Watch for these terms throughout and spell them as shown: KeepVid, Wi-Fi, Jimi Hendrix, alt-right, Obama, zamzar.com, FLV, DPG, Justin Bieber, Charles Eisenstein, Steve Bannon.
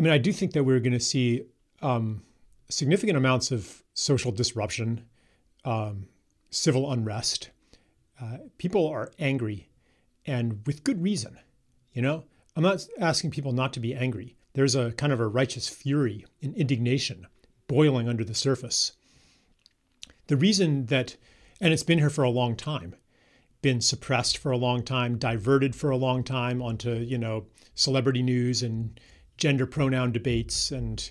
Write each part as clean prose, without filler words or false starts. I mean, I do think that we're going to see significant amounts of social disruption, civil unrest. People are angry, and with good reason. You know, I'm not asking people not to be angry. There's a kind of a righteous fury and indignation boiling under the surface. The reason that, and it's been here for a long time, been suppressed for a long time, diverted for a long time onto, you know, celebrity news and gender pronoun debates and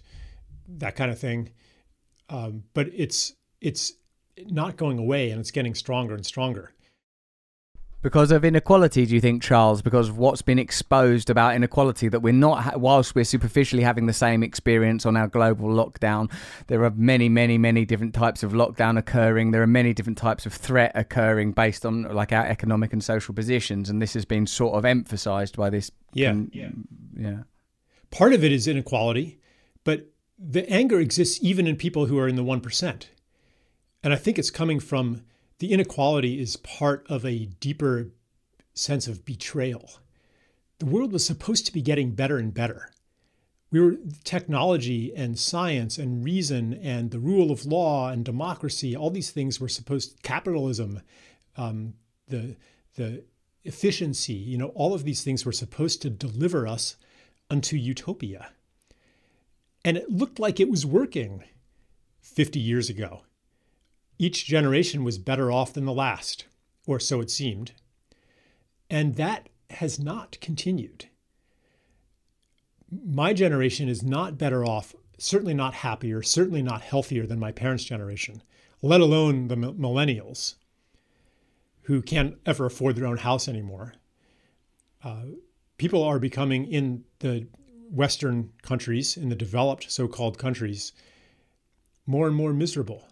that kind of thing. But it's not going away, and it's getting stronger and stronger. Because of inequality, do you think, Charles? Because of what's been exposed about inequality, that we're not, whilst we're superficially having the same experience on our global lockdown, there are many, many, many different types of lockdown occurring. There are many different types of threat occurring based on like our economic and social positions. And this has been sort of emphasized by this. Yeah. Yeah. Part of it is inequality, but the anger exists even in people who are in the 1%. And I think it's coming from the inequality is part of a deeper sense of betrayal. The world was supposed to be getting better and better. We were, technology and science and reason and the rule of law and democracy, all these things were supposed, capitalism, the efficiency, you know, all of these things were supposed to deliver us unto utopia. And it looked like it was working 50 years ago. Each generation was better off than the last, or so it seemed. And that has not continued. My generation is not better off, certainly not happier, certainly not healthier than my parents' generation, let alone the millennials who can't ever afford their own house anymore. People are becoming, in the Western countries, in the developed so-called countries, more and more miserable,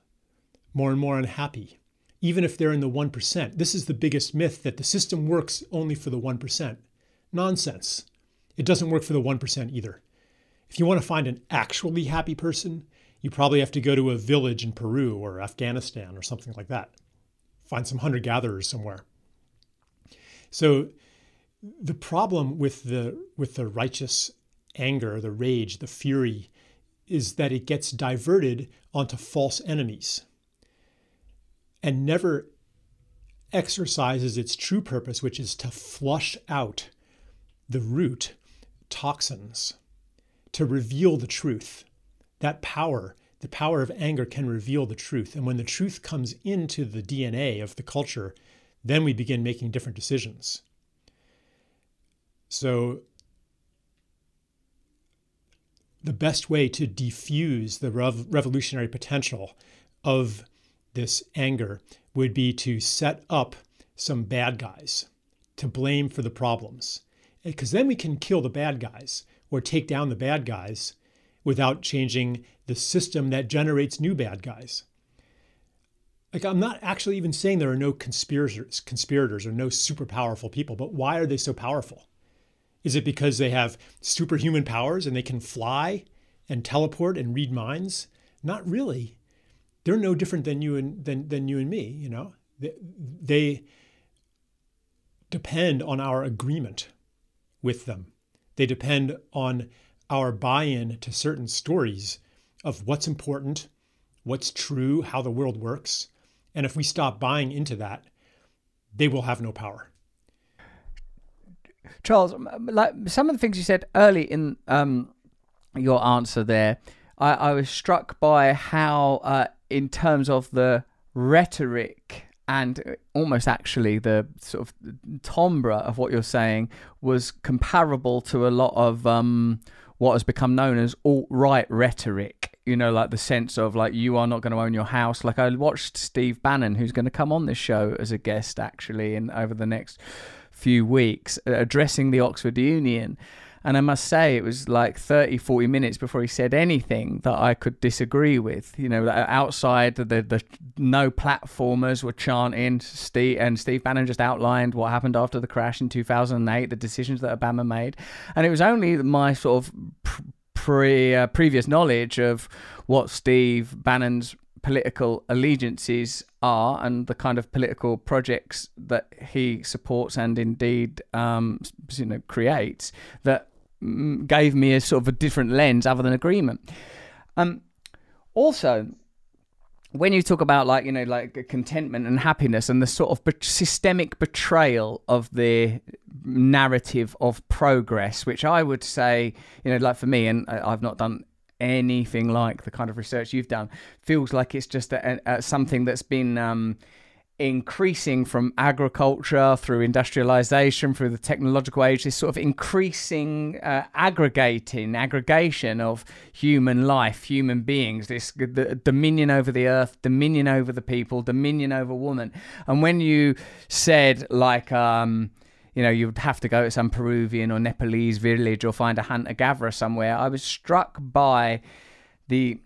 more and more unhappy, even if they're in the 1%. This is the biggest myth, that the system works only for the 1%. Nonsense. It doesn't work for the 1% either. If you want to find an actually happy person, you probably have to go to a village in Peru or Afghanistan or something like that. Find some hunter-gatherers somewhere. So the problem with the righteous anger, the rage, the fury, is that it gets diverted onto false enemies and never exercises its true purpose, which is to flush out the root toxins, to reveal the truth. That power, the power of anger, can reveal the truth. And when the truth comes into the DNA of the culture, then we begin making different decisions. So the best way to defuse the revolutionary potential of this anger would be to set up some bad guys to blame for the problems, because then we can kill the bad guys or take down the bad guys without changing the system that generates new bad guys. Like, I'm not actually even saying there are no conspirators or no super powerful people, but why are they so powerful? Is it because they have superhuman powers and they can fly and teleport and read minds? Not really. They're no different than you and me, you know. They depend on our agreement with them. They depend on our buy-in to certain stories of what's important, what's true, how the world works. And if we stop buying into that, they will have no power. Charles, like some of the things you said early in your answer there, I was struck by how in terms of the rhetoric and almost actually the sort of timbre of what you're saying was comparable to a lot of what has become known as alt-right rhetoric, you know, like the sense of like, you are not going to own your house. Like, I watched Steve Bannon, who's going to come on this show as a guest actually in over the next few weeks, addressing the Oxford Union. And I must say, it was like 30, 40 minutes before he said anything that I could disagree with. You know, outside, the no platformers were chanting, Steve Bannon just outlined what happened after the crash in 2008, the decisions that Obama made. And it was only my sort of previous knowledge of what Steve Bannon's political allegiances are and the kind of political projects that he supports and indeed, you know, creates, that gave me a sort of a different lens other than agreement. Also, when you talk about like contentment and happiness and the sort of systemic betrayal of the narrative of progress, which I would say, like for me, and I've not done anything like the kind of research you've done, feels like it's just a something that's been increasing from agriculture through industrialization, through the technological age, this sort of increasing aggregation of human life, human beings, this dominion over the earth, dominion over the people, dominion over woman. And when you said like, you'd have to go to some Peruvian or Nepalese village or find a hunter-gatherer somewhere, I was struck by the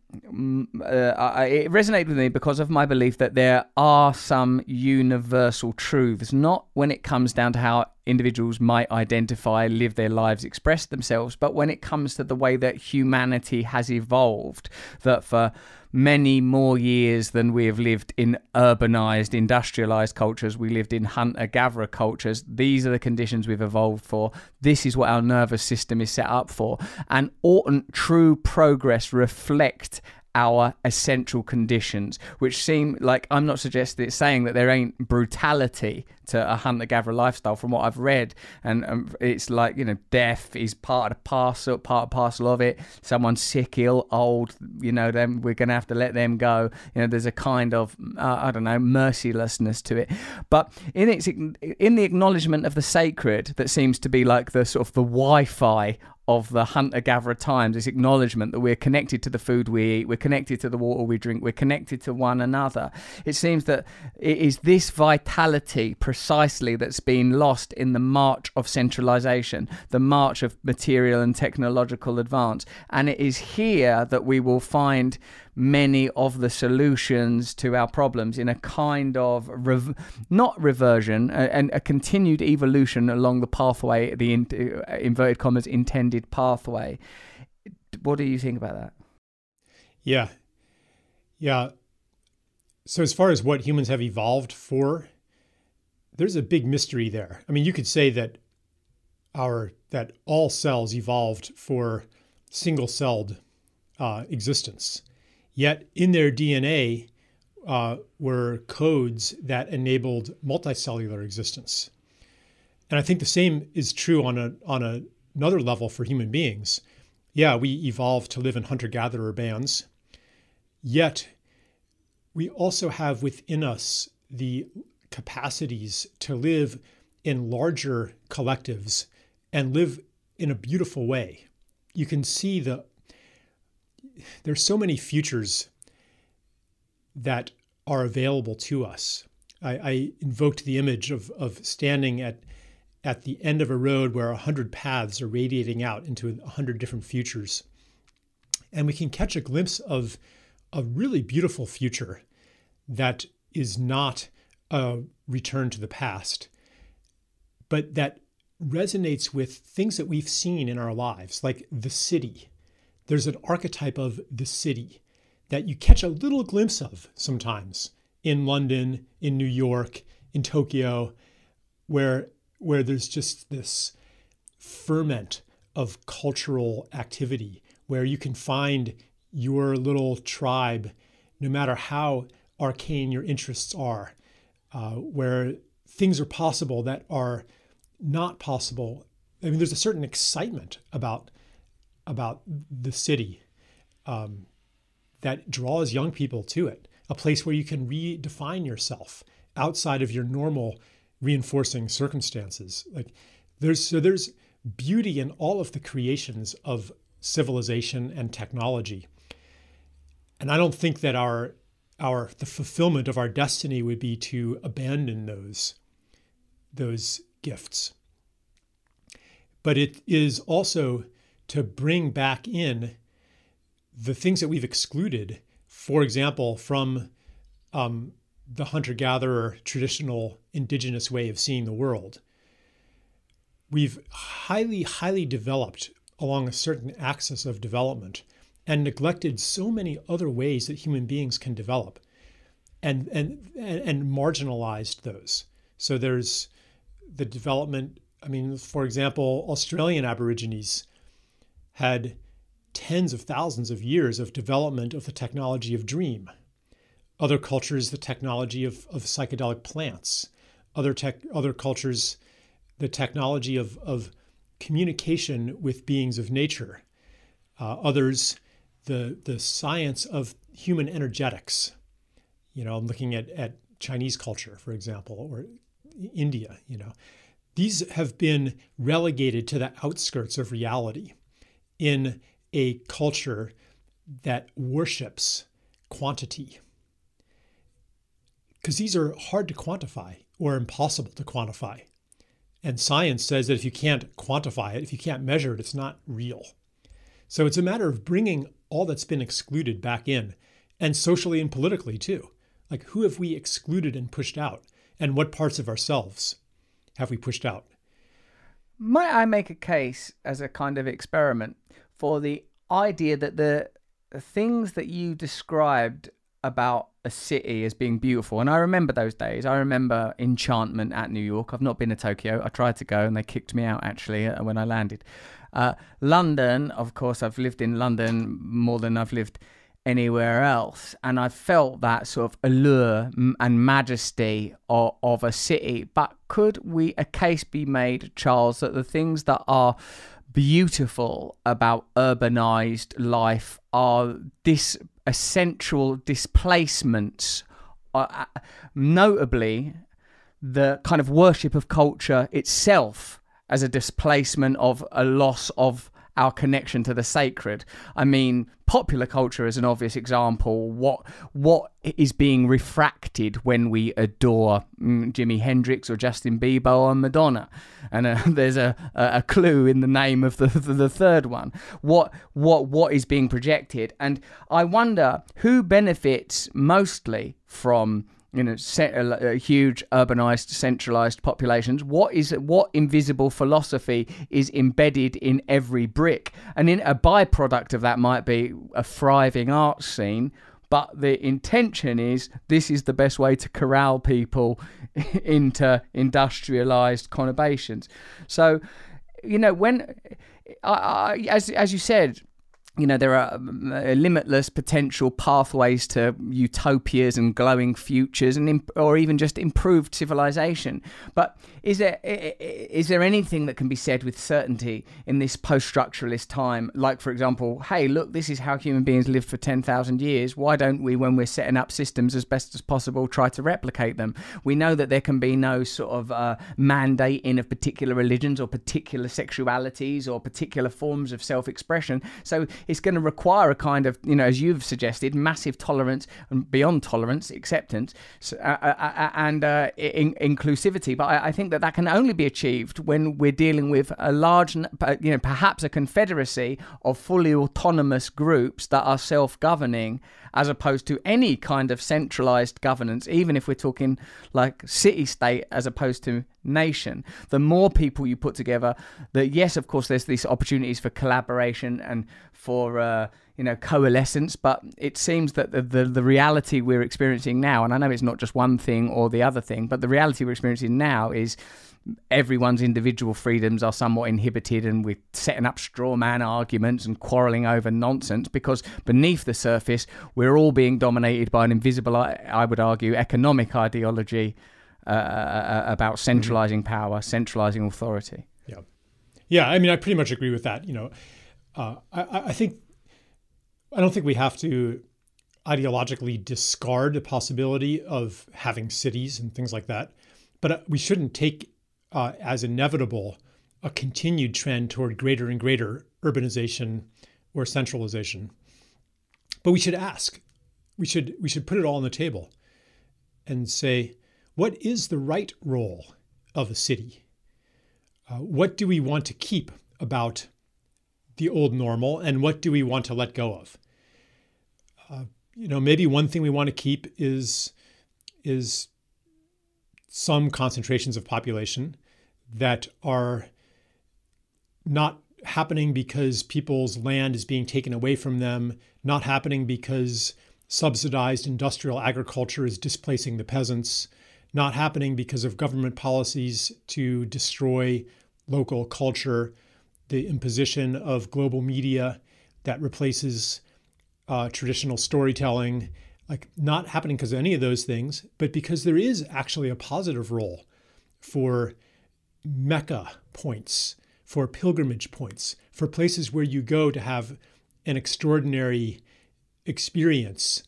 it resonated with me because of my belief that there are some universal truths, not when it comes down to how individuals might identify, live their lives, express themselves, but when it comes to the way that humanity has evolved, that for many more years than we have lived in urbanized, industrialized cultures, we lived in hunter-gatherer cultures. These are the conditions we've evolved for. This is what our nervous system is set up for. And oughtn't true progress reflect our essential conditions, which seem like, I'm not suggesting it's saying that there ain't brutality to a hunter-gatherer lifestyle from what I've read, and it's like, death is part and parcel of it. Someone's sick, ill, old, then we're gonna have to let them go. There's a kind of I don't know, mercilessness to it, but in the acknowledgement of the sacred that seems to be like the sort of the Wi-Fi of the hunter-gatherer times, this acknowledgement that we're connected to the food we eat, we're connected to the water we drink, we're connected to one another. It seems that it is this vitality precisely that's been lost in the march of centralization, the march of material and technological advance. And it is here that we will find many of the solutions to our problems, in a kind of not reversion and a continued evolution along the pathway, the inverted commas intended pathway. What do you think about that? Yeah. So as far as what humans have evolved for, there's a big mystery there. I mean, you could say that all cells evolved for single-celled existence. Yet in their DNA were codes that enabled multicellular existence. And I think the same is true on another level for human beings. Yeah, we evolved to live in hunter-gatherer bands, yet we also have within us the capacities to live in larger collectives and live in a beautiful way. You can see there's so many futures that are available to us. I invoked the image of standing at the end of a road where 100 paths are radiating out into 100 different futures. And we can catch a glimpse of a really beautiful future that is not a return to the past, but that resonates with things that we've seen in our lives, like the city. There's an archetype of the city that you catch a little glimpse of sometimes in London, in New York, in Tokyo, where there's just this ferment of cultural activity, where you can find your little tribe, no matter how arcane your interests are, where things are possible that are not possible. I mean, there's a certain excitement about the city that draws young people to it, a place where you can redefine yourself outside of your normal reinforcing circumstances. Like there's beauty in all of the creations of civilization and technology. And I don't think that the fulfillment of our destiny would be to abandon those gifts. But it is also to bring back in the things that we've excluded, for example, from the hunter-gatherer traditional indigenous way of seeing the world. We've highly, highly developed along a certain axis of development and neglected so many other ways that human beings can develop and marginalized those. So there's the development, I mean, for example, Australian Aborigines had tens of thousands of years of development of the technology of dream. Other cultures, the technology of psychedelic plants. Other cultures, the technology of communication with beings of nature. Others, the science of human energetics. You know, I'm looking at Chinese culture, for example, or India, you know. These have been relegated to the outskirts of reality in a culture that worships quantity. Because these are hard to quantify or impossible to quantify. And science says that if you can't quantify it, if you can't measure it, it's not real. So it's a matter of bringing all that's been excluded back in, and socially and politically too. Like, who have we excluded and pushed out? And what parts of ourselves have we pushed out? Might I make a case as a kind of experiment for the idea that the things that you described about a city as being beautiful, and I remember those days. I remember enchantment at New York. I've not been to Tokyo. I tried to go and they kicked me out actually when I landed. London, of course, I've lived in London more than I've lived anywhere else, and I felt that sort of allure and majesty of a city. But could we a case be made, Charles, that the things that are beautiful about urbanized life are this essential displacements, notably the kind of worship of culture itself as a displacement of a loss of our connection to the sacred? I mean, popular culture is an obvious example. What is being refracted when we adore Jimi Hendrix or Justin Bieber or Madonna? And there's a clue in the name of the third one. What is being projected? And I wonder who benefits mostly from, you know, huge urbanized, centralized populations. What invisible philosophy is embedded in every brick? And in a byproduct of that might be a thriving art scene, but the intention is this is the best way to corral people into industrialized conurbations. So, you know, when as you said, you know, there are limitless potential pathways to utopias and glowing futures, and or even just improved civilization. But is there anything that can be said with certainty in this post-structuralist time? Like, for example, hey, look, this is how human beings lived for 10,000 years. Why don't we, when we're setting up systems as best as possible, try to replicate them? We know that there can be no sort of mandating of particular religions or particular sexualities or particular forms of self-expression. So it's going to require a kind of, you know, as you've suggested, massive tolerance and beyond tolerance, acceptance and inclusivity. But I think that can only be achieved when we're dealing with a large, you know, perhaps a confederacy of fully autonomous groups that are self-governing, as opposed to any kind of centralized governance, even if we're talking like city-state as opposed to nation. The more people you put together, that yes, of course, there's these opportunities for collaboration and for you know, coalescence, but it seems that the reality we're experiencing now, and I know it's not just one thing or the other thing, but the reality we're experiencing now is everyone's individual freedoms are somewhat inhibited, and we're setting up straw man arguments and quarreling over nonsense, because beneath the surface we're all being dominated by an invisible, I would argue, economic ideology about centralizing power, centralizing authority. Yeah, I mean, I pretty much agree with that. You know, I don't think we have to ideologically discard the possibility of having cities and things like that, but we shouldn't take as inevitable a continued trend toward greater and greater urbanization or centralization. But we should ask, we should put it all on the table and say, what is the right role of a city? What do we want to keep about the old normal, and what do we want to let go of? You know, maybe one thing we want to keep is some concentrations of population that are not happening because people's land is being taken away from them, not happening because subsidized industrial agriculture is displacing the peasants, not happening because of government policies to destroy local culture. the imposition of global media that replaces traditional storytelling, like not happening because of any of those things, but because there is actually a positive role for Mecca points, for pilgrimage points, for places where you go to have an extraordinary experience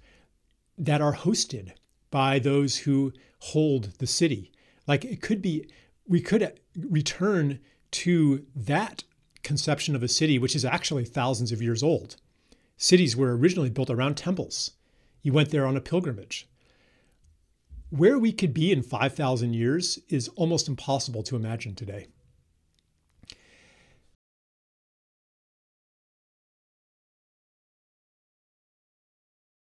that are hosted by those who hold the city. Like it could be, we could return to that conception of a city, which is actually thousands of years old. Cities were originally built around temples. You went there on a pilgrimage. Where we could be in 5,000 years is almost impossible to imagine today.